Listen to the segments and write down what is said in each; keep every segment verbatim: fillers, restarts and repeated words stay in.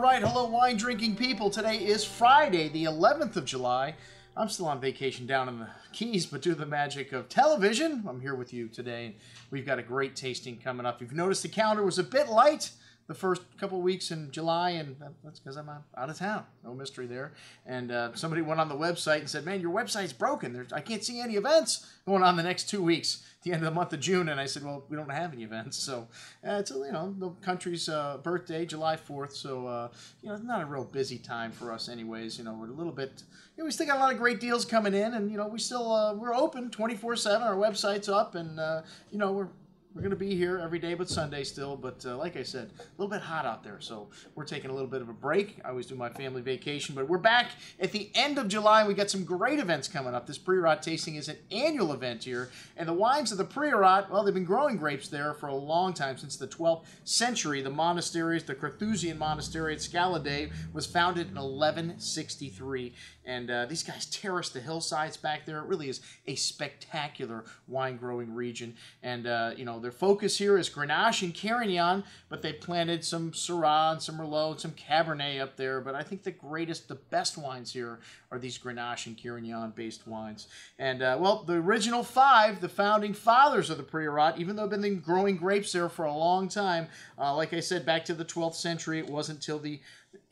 right, hello wine-drinking people. Today is Friday, the eleventh of July. I'm still on vacation down in the Keys, but due to the magic of television, I'm here with you today. We've got a great tasting coming up. You've noticed the calendar was a bit light the first couple of weeks in July, and that's because I'm out of town. No mystery there. And uh, somebody went on the website and said, man, your website's broken. There's, I can't see any events going on the next two weeks, the end of the month of June. And I said, well, we don't have any events. So uh, it's, you know, the country's uh, birthday, July fourth. So, uh, you know, it's not a real busy time for us anyways. You know, we're a little bit, you know, we still got a lot of great deals coming in. And, you know, we still, uh, we're open twenty-four seven. Our website's up and, uh, you know, we're, We're going to be here every day but Sunday still, but uh, like I said, a little bit hot out there, so we're taking a little bit of a break. I always do my family vacation, but we're back at the end of July. We got some great events coming up. This Priorat tasting is an annual event here, and the wines of the Priorat, well, they've been growing grapes there for a long time, since the twelfth century. The monasteries, the Carthusian Monastery at Scalade was founded in eleven sixty-three, and uh, these guys terraced the hillsides back there. It really is a spectacular wine-growing region, and, uh, you know, their focus here is Grenache and Carignan, but they planted some Syrah and some Merlot and some Cabernet up there. But I think the greatest, the best wines here are these Grenache and Carignan-based wines. And, uh, well, the original five, the founding fathers of the Priorat, even though they've been growing grapes there for a long time, uh, like I said, back to the twelfth century, it wasn't till the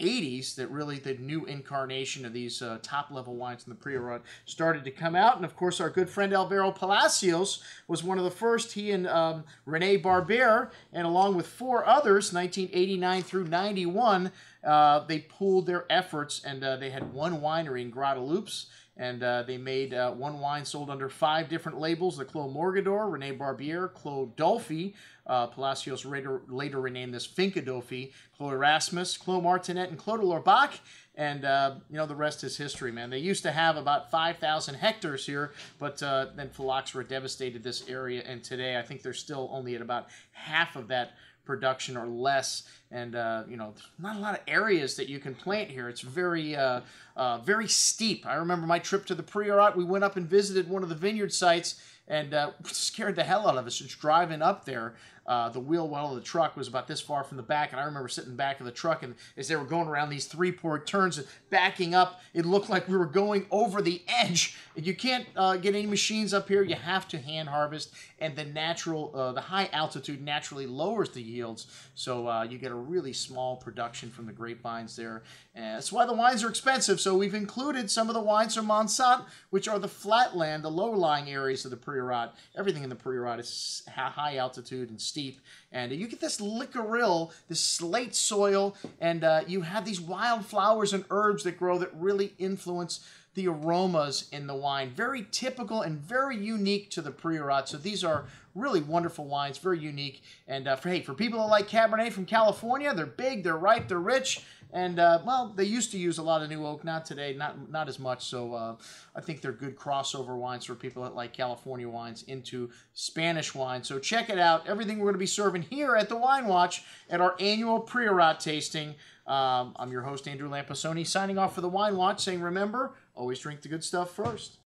eighties that really the new incarnation of these uh, top-level wines in the Priorat started to come out. And, of course, our good friend Alvaro Palacios was one of the first. He and um, René Barber, and along with four others, nineteen eighty-nine through ninety-one, uh, they pooled their efforts, and uh, they had one winery in Gratallops. And uh, they made uh, one wine sold under five different labels, the Clos Morgador, René Barbier, Clos Dolphy. Uh, Palacios later, later renamed this Finca Dolphy, Clos Erasmus, Clos Martinet, and Clos de Lorbach. And, uh, you know, the rest is history, man. They used to have about five thousand hectares here, but uh, then Phylloxera devastated this area. And today, I think they're still only at about half of that production or less, and uh, you know, not a lot of areas that you can plant here. It's very, uh, uh, very steep. I remember my trip to the Priorat. We went up and visited one of the vineyard sites, and uh, scared the hell out of us. Just driving up there, uh, the wheel well of the truck was about this far from the back, and I remember sitting back of the truck, and as they were going around these three-port turns and backing up, it looked like we were going over the edge. And you can't uh, get any machines up here. You have to hand harvest, and the natural, uh, the high altitude naturally lowers the yield. Yields. So uh, you get a really small production from the grapevines there. And that's why the wines are expensive. So we've included some of the wines from Montsant, which are the flatland, the lower-lying areas of the Priorat. Everything in the Priorat is high altitude and steep. And you get this licorice, this slate soil, and uh, you have these wildflowers and herbs that grow that really influence the aromas in the wine. Very typical and very unique to the Priorat. So these are really wonderful wines, very unique. And uh, for, hey, for people that like Cabernet from California, they're big, they're ripe, they're rich. And, uh, well, they used to use a lot of new oak. Not today, not not as much. So uh, I think they're good crossover wines for people that like California wines into Spanish wine. So check it out. Everything we're going to be serving here at the Wine Watch at our annual Priorat tasting. Um, I'm your host, Andrew Lampassoni, signing off for the Wine Watch, saying remember, always drink the good stuff first.